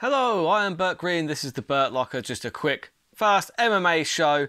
Hello, I am Burt Green, this is the Burt Locker, just a quick, fast MMA show,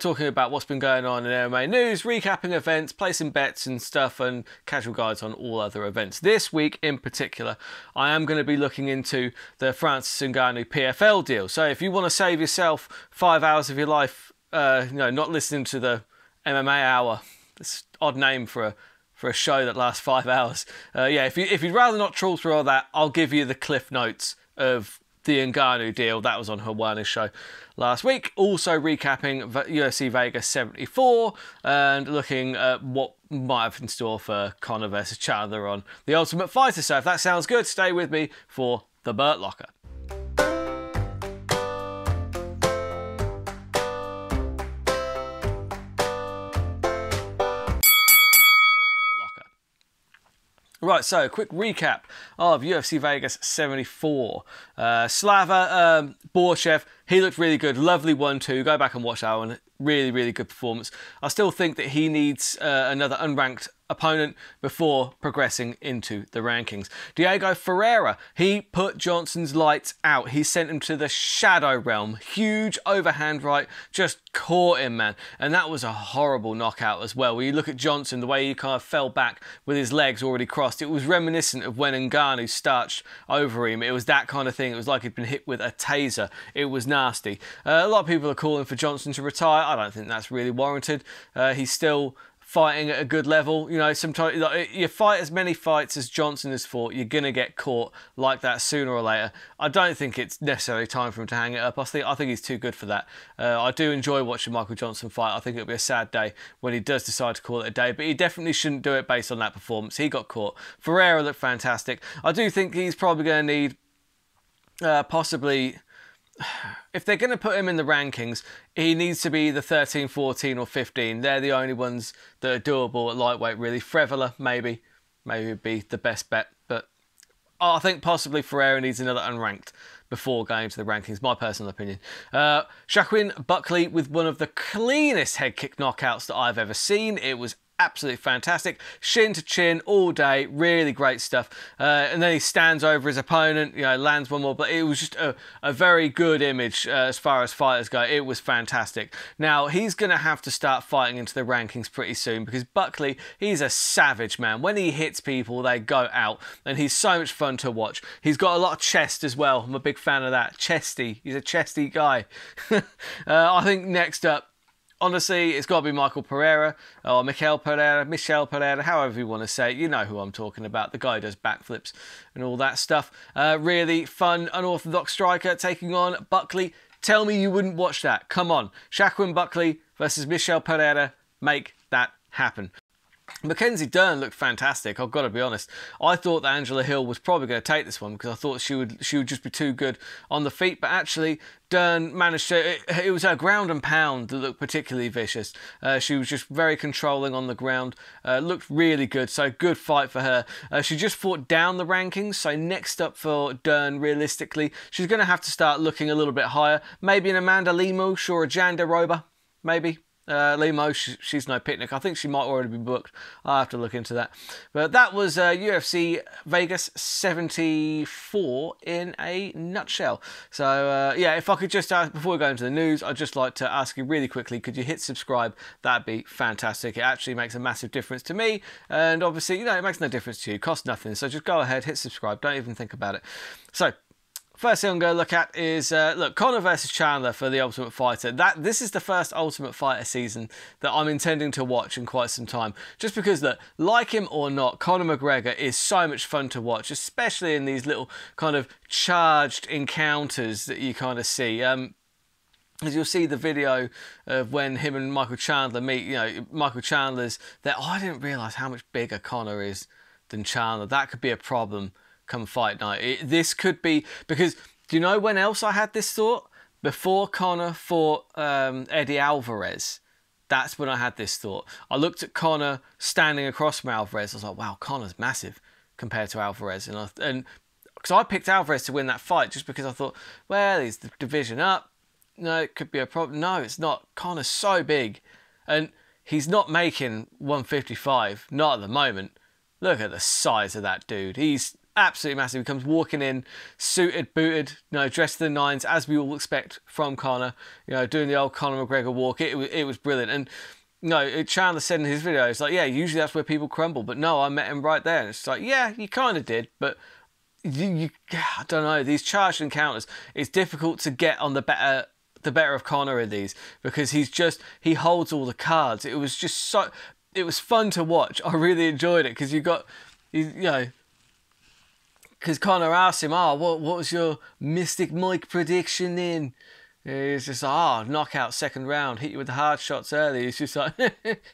talking about what's been going on in MMA news, recapping events, placing bets and stuff, and casual guides on all other events. This week in particular, I am going to be looking into the Francis Ngannou PFL deal. So if you want to save yourself 5 hours of your life, you know, not listening to the MMA Hour, it's an odd name for a show that lasts 5 hours. Yeah, if you'd rather not trawl through all that, I'll give you the cliff notes of the Ngannou deal. That was on Helwani's show last week. Also recapping UFC Vegas 74 and looking at what might have in store for Conor versus Chandler on The Ultimate Fighter. So if that sounds good, stay with me for The Burt Locker. Right, so quick recap of UFC Vegas 74. Slava Borchev, he looked really good. Lovely 1-2. Go back and watch that one. Really, really good performance. I still think that he needs another unranked opponent before progressing into the rankings. Diego Ferreira, he put Johnson's lights out. He sent him to the shadow realm. Huge overhand right, just caught him, man. And that was a horrible knockout as well. When you look at Johnson, the way he kind of fell back with his legs already crossed, it was reminiscent of when Ngannou starched over him. It was that kind of thing. It was like he'd been hit with a taser. It was nasty. A lot of people are calling for Johnson to retire. I don't think that's really warranted. He's still fighting at a good level. You know, sometimes like, you fight as many fights as Johnson has fought, you're going to get caught like that sooner or later. I don't think it's necessarily time for him to hang it up. I think he's too good for that. I do enjoy watching Michael Johnson fight. I think it'll be a sad day when he does decide to call it a day, but he definitely shouldn't do it based on that performance. He got caught. Ferreira looked fantastic. I do think he's probably going to need possibly... If they're going to put him in the rankings, he needs to be the 13, 14 or 15. They're the only ones that are doable at lightweight, really. Frevela, maybe would be the best bet. But I think possibly Ferreira needs another unranked before going to the rankings, my personal opinion. Shaquille Buckley with one of the cleanest head kick knockouts that I've ever seen. It was absolutely fantastic. Shin to chin all day. Really great stuff. And then he stands over his opponent, you know, lands one more. But it was just a very good image as far as fighters go. It was fantastic. Now, he's going to have to start fighting into the rankings pretty soon because Buckley, he's a savage, man. When he hits people, they go out. And he's so much fun to watch. He's got a lot of chest as well. I'm a big fan of that. Chesty. He's a chesty guy. I think next up, honestly, it's got to be Michael Pereira or Michel Pereira, however you want to say it. You know who I'm talking about. The guy who does backflips and all that stuff. Really fun, unorthodox striker taking on Buckley. Tell me you wouldn't watch that. Come on. Shaquille Buckley versus Michel Pereira. Make that happen. Mackenzie Dern looked fantastic, I've got to be honest. I thought that Angela Hill was probably going to take this one because I thought she would just be too good on the feet, but actually Dern managed to... It was her ground and pound that looked particularly vicious. She was just very controlling on the ground. Looked really good, so good fight for her. She just fought down the rankings, so next up for Dern, realistically, she's going to have to start looking a little bit higher. Maybe an Amanda Limouche or a Janda Roba, maybe. Limouche, she's no picnic. I think she might already be booked. I'll have to look into that. But that was UFC Vegas 74 in a nutshell. So, yeah, if I could just ask, before we go into the news, I'd just like to ask you really quickly, could you hit subscribe? That'd be fantastic. It actually makes a massive difference to me. And obviously, you know, it makes no difference to you. It costs nothing. So just go ahead, hit subscribe. Don't even think about it. So, first thing I'm going to look at is, look, Conor versus Chandler for The Ultimate Fighter. This is the first Ultimate Fighter season that I'm intending to watch in quite some time. Just because, look, like him or not, Conor McGregor is so much fun to watch, especially in these little kind of charged encounters that you kind of see. As you'll see the video of when him and Michael Chandler meet, you know, Michael Chandler's there. Oh, I didn't realise how much bigger Conor is than Chandler. That could be a problem come fight night. This could be, because do you know when else I had this thought? Before Conor fought Eddie Alvarez, that's when I had this thought. I looked at Conor standing across from Alvarez. I was like, wow, Conor's massive compared to Alvarez. And because I picked Alvarez to win that fight just because I thought, well, he's the division up. No, it could be a problem. No, it's not. Conor's so big. And he's not making 155, not at the moment. Look at the size of that dude. He's absolutely massive. He comes walking in, suited, booted, you know, dressed to the nines, as we all expect from Conor, you know, doing the old Conor McGregor walk. It was brilliant. And no, Chandler said in his video, it's like, yeah, usually that's where people crumble, but no, I met him right there. And it's like, yeah, you kind of did, but you I don't know, these charged encounters, it's difficult to get on the better of Conor in these, because he holds all the cards. It was just so, it was fun to watch. I really enjoyed it, because because Conor asked him, what was your Mystic Mike prediction in? It's just like, knockout second round, hit you with the hard shots early. It's just like,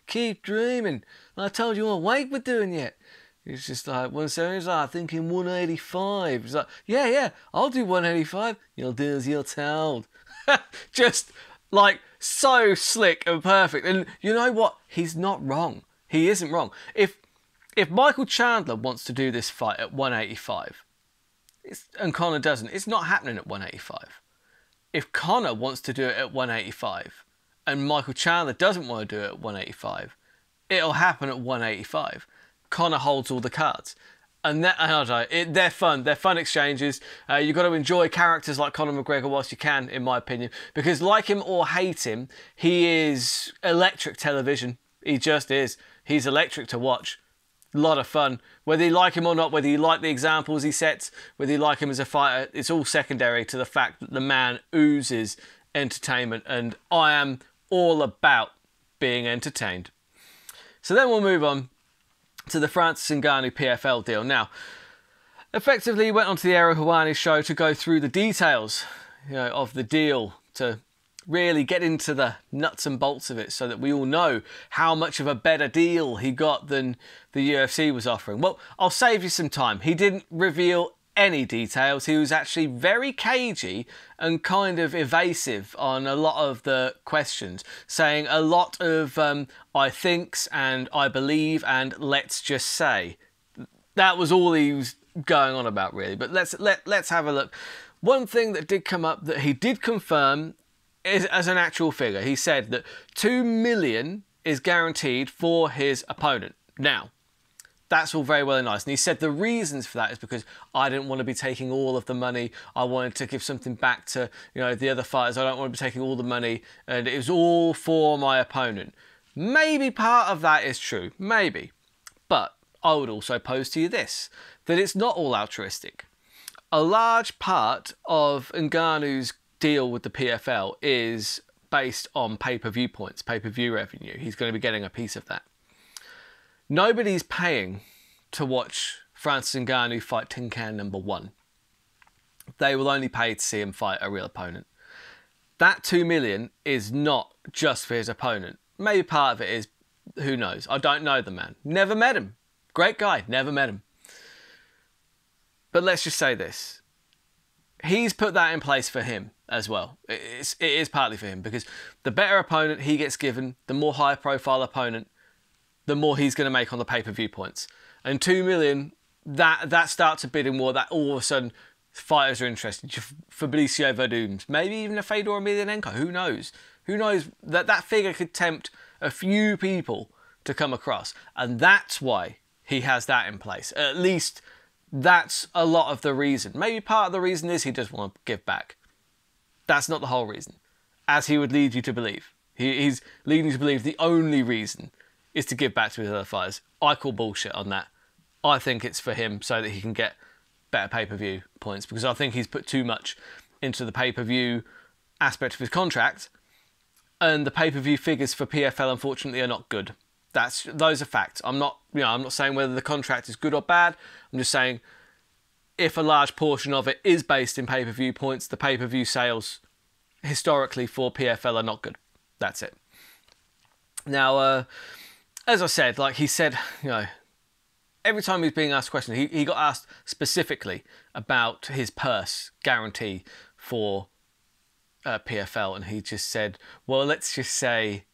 keep dreaming. I told you all Wake were doing yet. It's just like 170. He's like, thinking 185. It's like, yeah, I'll do 185. You'll do as you're told. Just like so slick and perfect. And you know what? He's not wrong. He isn't wrong. If Michael Chandler wants to do this fight at 185, and Conor doesn't, it's not happening at 185. If Conor wants to do it at 185, and Michael Chandler doesn't want to do it at 185, it'll happen at 185. Conor holds all the cards. They're fun exchanges. You've got to enjoy characters like Conor McGregor whilst you can, in my opinion, because like him or hate him, he is electric television. He just is. He's electric to watch. A lot of fun. Whether you like him or not, whether you like the examples he sets, whether you like him as a fighter, it's all secondary to the fact that the man oozes entertainment, and I am all about being entertained. So then we'll move on to the Francis Ngannou PFL deal. Now, effectively, he went onto the Ariel Helwani show to go through the details, of the deal, to really get into the nuts and bolts of it, so that we all know how much of a better deal he got than the UFC was offering. Well, I'll save you some time. He didn't reveal any details. He was actually very cagey and kind of evasive on a lot of the questions, saying a lot of I thinks and I believe and let's just say. That was all he was going on about, really. But let's have a look. One thing that did come up that he did confirm as an actual figure, he said that $2 million is guaranteed for his opponent. Now, that's all very well and nice. And he said the reasons for that is because I didn't want to be taking all of the money. I wanted to give something back to, the other fighters. I don't want to be taking all the money. And it was all for my opponent. Maybe part of that is true. Maybe. But I would also pose to you this, that it's not all altruistic. A large part of Ngannou's deal with the PFL is based on pay-per-view points, pay-per-view revenue. He's going to be getting a piece of that. Nobody's paying to watch Francis Ngannou fight Tin Can #1. They will only pay to see him fight a real opponent. That $2 million is not just for his opponent. Maybe part of it is, who knows? I don't know the man. Never met him. Great guy. Never met him. But let's just say this. He's put that in place for him as well. It is partly for him, because the better opponent he gets given, the more high-profile opponent, the more he's going to make on the pay-per-view points. And $2 million, that starts a bidding war that all of a sudden fighters are interested. Fabricio Verdum, maybe even a Fedor Emelianenko, who knows? Who knows? That figure could tempt a few people to come across. And that's why he has that in place. At least that's a lot of the reason. Maybe part of the reason is he doesn't want to give back. That's not the whole reason, as he would lead you to believe. He's leading you to believe the only reason is to give back to his other fighters. I call bullshit on that. I think it's for him so that he can get better pay-per-view points, because I think he's put too much into the pay-per-view aspect of his contract, and the pay-per-view figures for PFL, unfortunately, are not good. Those are facts. I'm not saying whether the contract is good or bad. I'm just saying, if a large portion of it is based in pay-per-view points, the pay-per-view sales historically for PFL are not good. That's it. Now, as I said, like he said, every time he's being asked a question, he got asked specifically about his purse guarantee for PFL, and he just said, well, let's just say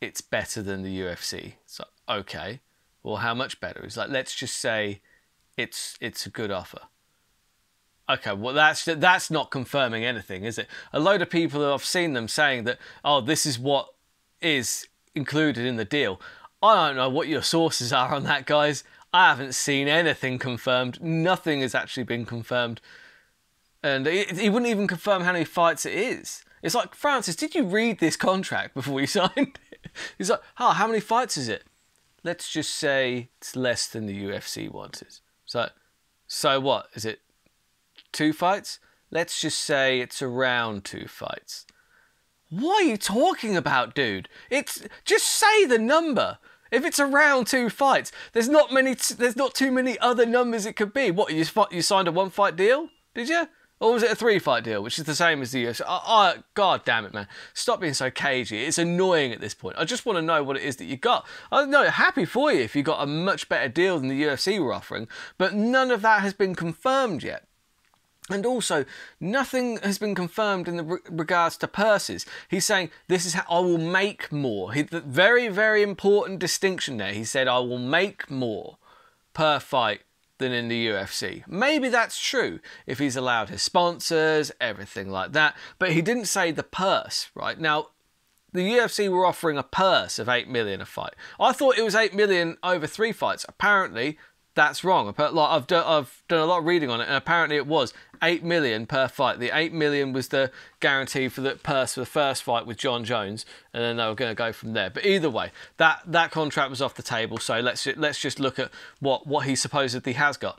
it's better than the UFC. So, okay, well, how much better? He's like, let's just say it's a good offer. Okay, well, that's not confirming anything, is it? A load of people, I've seen them saying that, oh, this is what is included in the deal. I don't know what your sources are on that, guys. I haven't seen anything confirmed. Nothing has actually been confirmed. And he wouldn't even confirm how many fights it is. It's like, Francis, did you read this contract before you signed it? He's like, oh, how many fights is it? Let's just say it's less than the UFC wanted. So what? Is it 2 fights? Let's just say it's around 2 fights. What are you talking about, dude? It's just say the number. If it's around 2 fights, there's not too many other numbers it could be. What, you signed a 1-fight deal? Did you? Or was it a 3-fight deal, which is the same as the UFC? Oh, God damn it, man. Stop being so cagey. It's annoying at this point. I just want to know what it is that you got. I know, happy for you if you got a much better deal than the UFC were offering, but none of that has been confirmed yet. And also, nothing has been confirmed in the regards to purses. He's saying, this is how I will make more. The very, very important distinction there. He said, I will make more per fight than in the UFC. Maybe that's true if he's allowed his sponsors, everything like that, but he didn't say the purse, right? Now, the UFC were offering a purse of $8 million a fight. I thought it was $8 million over 3 fights. Apparently, that's wrong. I've done a lot of reading on it, and apparently it was $8 million per fight. The $8 million was the guarantee for the purse for the first fight with John Jones, and then they were going to go from there. But either way, that contract was off the table. So let's just look at what he supposedly has got.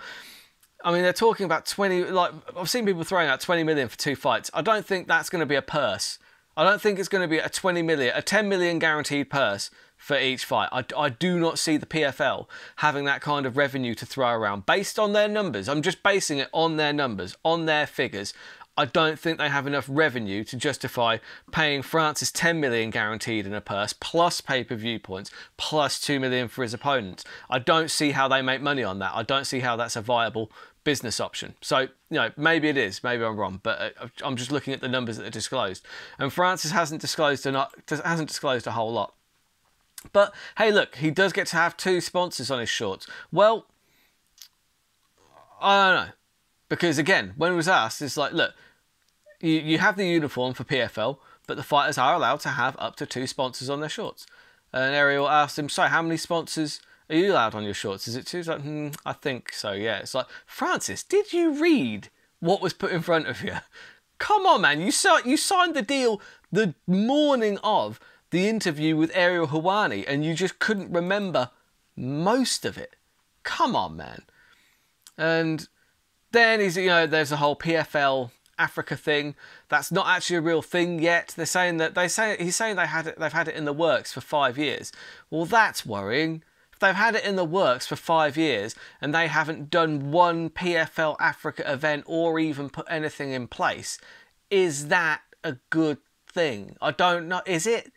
I mean, they're talking about 20. Like, I've seen people throwing out $20 million for 2 fights. I don't think that's going to be a purse. I don't think it's going to be a $10 million guaranteed purse for each fight. I do not see the PFL having that kind of revenue to throw around based on their numbers. I'm just basing it on their numbers, on their figures. I don't think they have enough revenue to justify paying Francis $10 million guaranteed in a purse, plus pay-per-view points, plus $2 million for his opponents. I don't see how they make money on that. I don't see how that's a viable business option. So, you know, maybe it is, maybe I'm wrong, but I'm just looking at the numbers that are disclosed. And Francis hasn't disclosed a whole lot. But, hey, look, he does get to have 2 sponsors on his shorts. Well, I don't know. Because, again, when it was asked, it's like, look, you have the uniform for PFL, but the fighters are allowed to have up to 2 sponsors on their shorts. And Ariel asked him, so how many sponsors are you allowed on your shorts? Is it 2? He's like, I think so, yeah. It's like, Francis, did you read what was put in front of you? Come on, man. You signed the deal the morning of the interview with Ariel Helwani, and you just couldn't remember most of it. Come on, man. And then he's, you know, there's the whole PFL Africa thing. That's not actually a real thing yet. They're saying that they've had it in the works for 5 years. Well, that's worrying. If they've had it in the works for 5 years and they haven't done 1 PFL Africa event or even put anything in place, is that a good thing? I don't know. Is it?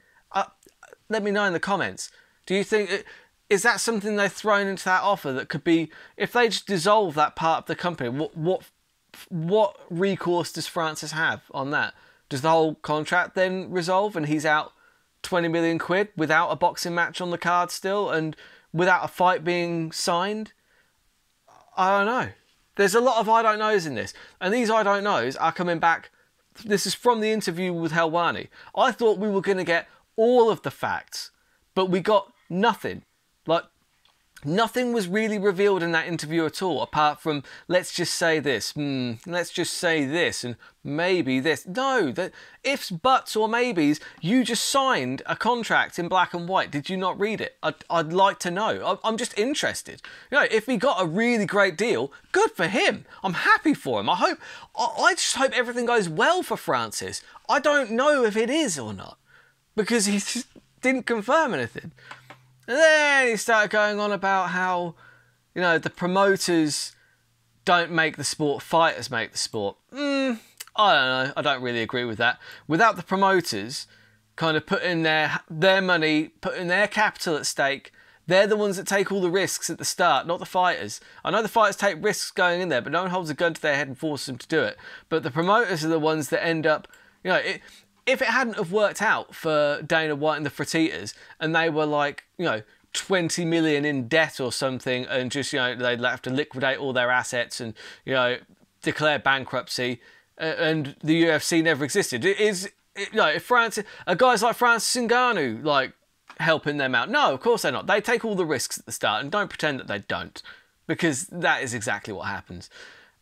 Let me know in the comments. Do you think is that something they've thrown into that offer that could be, if they just dissolve that part of the company, what recourse does Francis have on that? Does the whole contract then resolve and he's out £20 million without a boxing match on the card still and without a fight being signed? I don't know. There's a lot of I don't knows in this, and these I don't knows are coming back. This is from the interview with Helwani. I thought we were going to get all of the facts, but we got nothing. Like, nothing was really revealed in that interview at all, apart from, let's just say this, let's just say this, and maybe this. No, that ifs, buts, or maybes. You just signed a contract in black and white. Did you not read it? I'd like to know. I'm just interested. You know, if he got a really great deal, good for him. I'm happy for him. I just hope everything goes well for Francis. I don't know if it is or not, because he just didn't confirm anything. And then he started going on about how, you know, the promoters don't make the sport, fighters make the sport. I don't know, I don't really agree with that. Without the promoters kind of putting their money, putting their capital at stake, they're the ones that take all the risks at the start, not the fighters. I know the fighters take risks going in there, but no one holds a gun to their head and forces them to do it. But the promoters are the ones that end up, you know, if it hadn't have worked out for Dana White and the Fertittas, and they were like, you know, 20 million in debt or something, and just, you know, they'd have to liquidate all their assets and, you know, declare bankruptcy, and the UFC never existed. It is, you know, if guys like Francis Ngannou, like, helping them out. No, of course they're not. They take all the risks at the start, and don't pretend that they don't, because that is exactly what happens.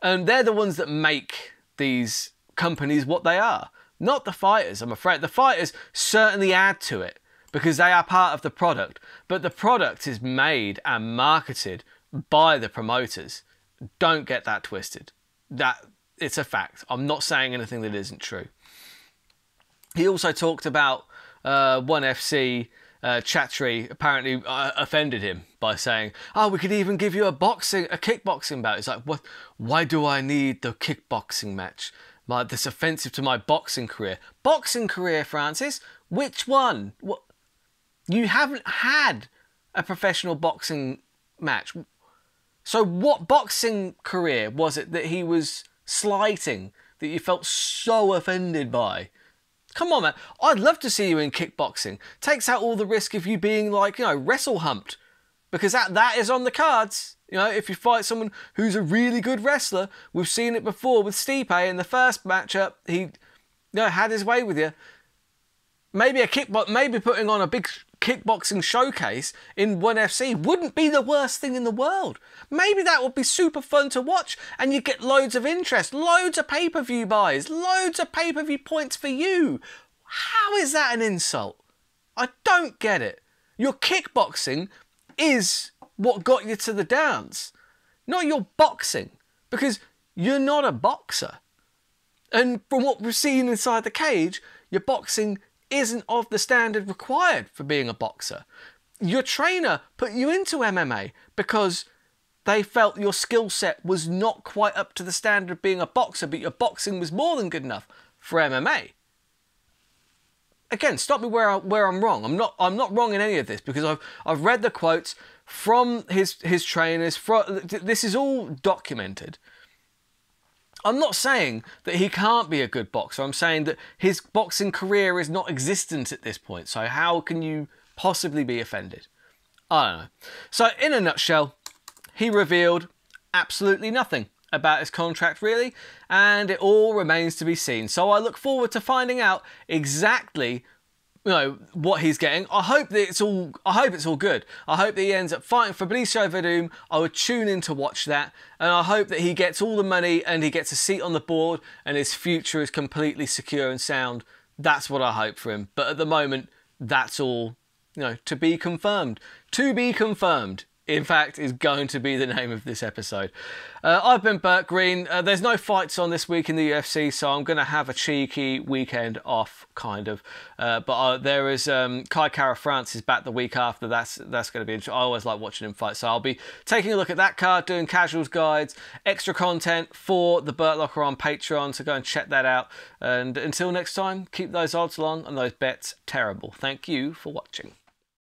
And they're the ones that make these companies what they are, not the fighters, I'm afraid. The fighters certainly add to it, because they are part of the product, but the product is made and marketed by the promoters. Don't get that twisted. That it's a fact. I'm not saying anything that isn't true. He also talked about One FC. Chatri apparently offended him by saying, "Oh, we could even give you a kickboxing bout." It's like, what? Why do I need the kickboxing match? That's offensive to my boxing career. Boxing career, Francis? Which one? What? You haven't had a professional boxing match. So what boxing career was it that he was slighting, that you felt so offended by? Come on, man. I'd love to see you in kickboxing. Takes out all the risk of you being, like, you know, wrestle humped. Because that is on the cards. You know, if you fight someone who's a really good wrestler, we've seen it before with Stipe in the first matchup, he, you know, had his way with you. Maybe maybe putting on a big kickboxing showcase in One FC wouldn't be the worst thing in the world. Maybe that would be super fun to watch, and you get loads of interest, loads of pay-per-view buys, loads of pay-per-view points for you. How is that an insult? I don't get it. Your kickboxing is what got you to the dance, not your boxing, because you're not a boxer. And from what we've seen inside the cage, your boxing isn't of the standard required for being a boxer. Your trainer put you into MMA because they felt your skill set was not quite up to the standard of being a boxer, but your boxing was more than good enough for MMA. Again, stop me where I'm wrong. I'm not wrong in any of this, because I've read the quotes from his trainers. This is all documented. I'm not saying that he can't be a good boxer. I'm saying that his boxing career is not existent at this point. So how can you possibly be offended? I don't know. So in a nutshell, he revealed absolutely nothing about his contract, really, and it all remains to be seen. So I look forward to finding out exactly, you know, what he's getting. I hope it's all good. I hope that he ends up fighting Fabricio Verdum. I would tune in to watch that, and I hope that he gets all the money and he gets a seat on the board and his future is completely secure and sound. That's what I hope for him. But at the moment, that's all, you know, to be confirmed. To be confirmed, in fact, is going to be the name of this episode. I've been Burt Green. There's no fights on this week in the UFC, so I'm going to have a cheeky weekend off, kind of. But there is Kai Kara France is back the week after. That's going to be interesting. I always like watching him fight, so I'll be taking a look at that card, doing casuals guides, extra content for the Burt Locker on Patreon, so go and check that out. And until next time, keep those odds long and those bets terrible. Thank you for watching.